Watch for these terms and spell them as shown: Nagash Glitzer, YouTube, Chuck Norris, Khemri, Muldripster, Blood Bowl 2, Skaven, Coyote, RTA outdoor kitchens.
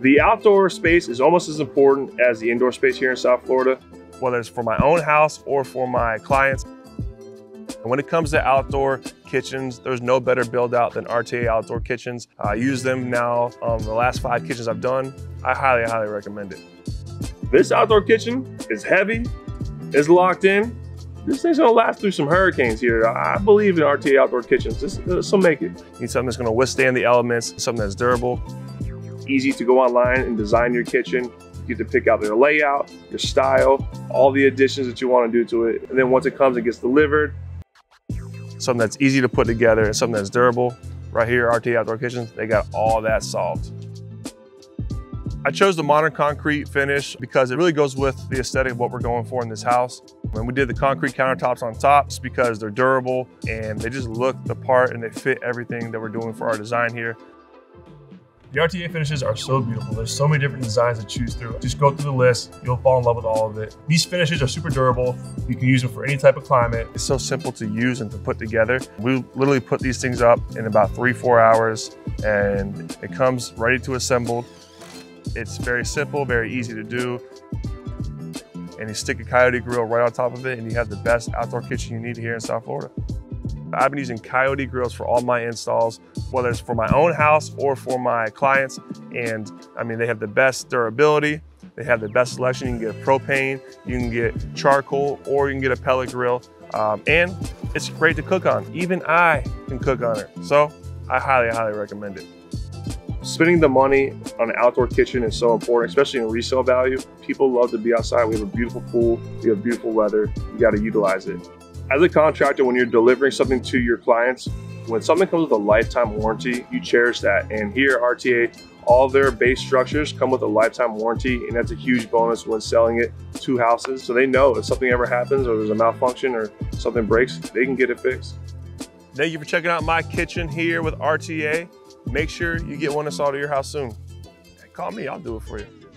The outdoor space is almost as important as the indoor space here in South Florida, whether it's for my own house or for my clients. And when it comes to outdoor kitchens, there's no better build out than RTA Outdoor Kitchens. I use them now on the last 5 kitchens I've done. I highly recommend it. This outdoor kitchen is heavy, it's locked in. This thing's gonna last through some hurricanes here. I believe in RTA Outdoor Kitchens. This will make it. You need something that's gonna withstand the elements, something that's durable. Easy to go online and design your kitchen. You get to pick out their layout, your style, all the additions that you wanna do to it. And then once it comes, it gets delivered. Something that's easy to put together and something that's durable. Right here, RTA Outdoor Kitchens, they got all that solved. I chose the modern concrete finish because it really goes with the aesthetic of what we're going for in this house. When we did the concrete countertops on tops because they're durable and they just look the part and they fit everything that we're doing for our design here. The RTA finishes are so beautiful. There's so many different designs to choose through. Just go through the list, you'll fall in love with all of it. These finishes are super durable. You can use them for any type of climate. It's so simple to use and to put together. We literally put these things up in about 3-4 hours and it comes ready to assemble. It's very simple, very easy to do. And you stick a Coyote grill right on top of it and you have the best outdoor kitchen you need here in South Florida. I've been using Coyote grills for all my installs, whether it's for my own house or for my clients. And I mean, they have the best durability. They have the best selection. You can get propane, you can get charcoal, or you can get a pellet grill. And it's great to cook on. Even I can cook on it. So I highly recommend it. Spending the money on an outdoor kitchen is so important, especially in resale value. People love to be outside. We have a beautiful pool. We have beautiful weather. You got to utilize it. As a contractor, when you're delivering something to your clients, when something comes with a lifetime warranty, you cherish that. And here at RTA, all their base structures come with a lifetime warranty, and that's a huge bonus when selling it to houses. So they know if something ever happens or there's a malfunction or something breaks, they can get it fixed. Thank you for checking out my kitchen here with RTA. Make sure you get one installed at your house soon. Call me, I'll do it for you.